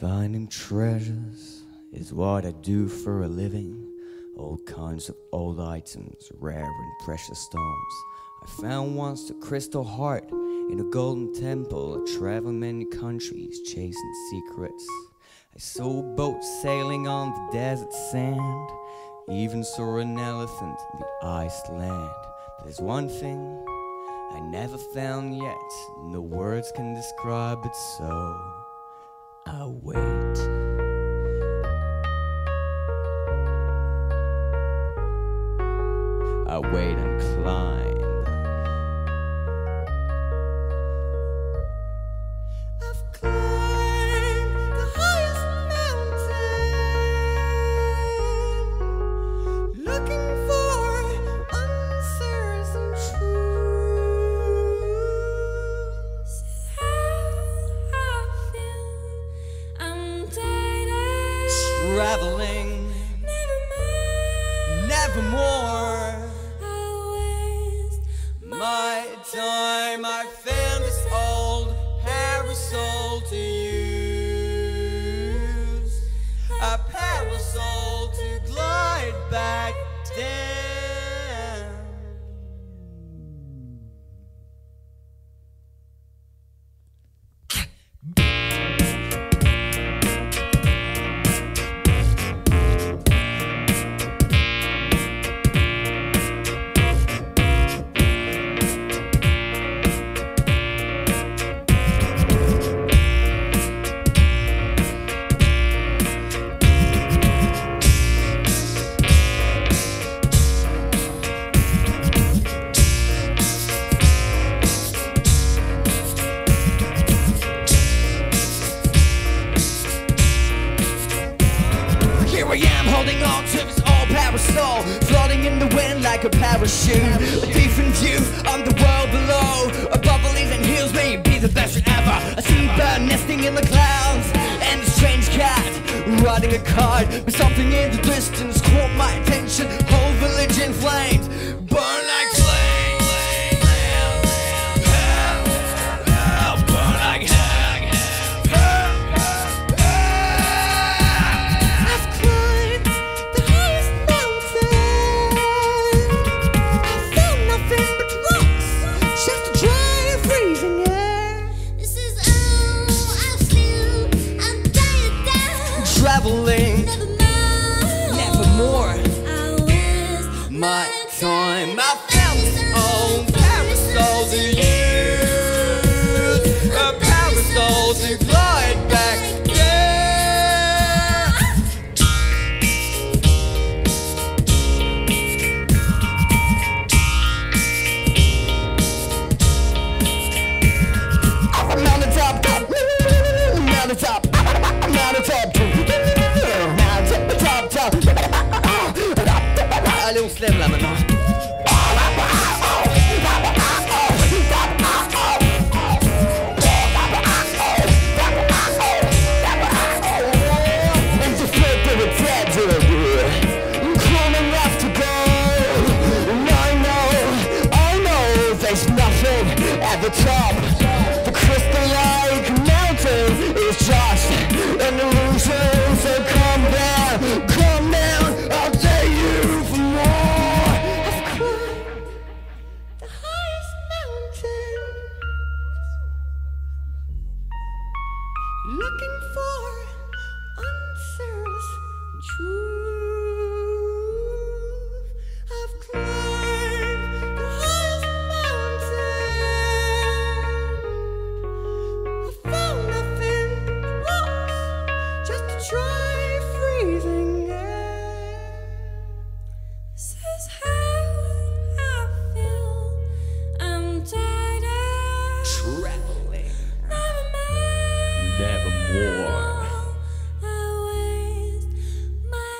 Finding treasures is what I do for a living. All kinds of old items, rare and precious stones. I found once the crystal heart in a golden temple. I traveled many countries chasing secrets. I saw boats sailing on the desert sand. Even saw an elephant in the iced land. But there's one thing I never found yet. No words can describe it, so I wait. I wait and climb. I've climbed the highest mountain, looking for answers and truths. How I feel, I'm tired of traveling. Nevermore, nevermore. My time, I found this old parasol to use, a parasol to glide back down. Holding on to this old parasol, floating in the wind like a parachute. A different view on the world below, above all leaves and hills, may it be the best ever. A seabird nesting in the clouds, and a strange cat riding a cart. But something in the distance caught my attention. Whole village in flames, burn like flames. Hell, burn like hell. My time, I found this old parasol to use, a parasol to glide back down. I'm on the top, I'm on the top, I'm on the top. Allez, on se lève là maintenant. Looking for answers, truth. I've climbed the highest mountain. I found nothing but rocks, just to try freezing air. This is how I feel. I'm tired of traveling. Nevermore. I waste my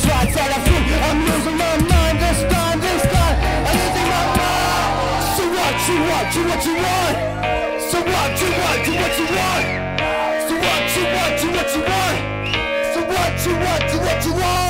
shots that I feel. I'm losing my mind this time. I'm losing my mind. So what you want, you what you want. So what you want, you what you want. So what you want, you what you want. So what you want, you what you want.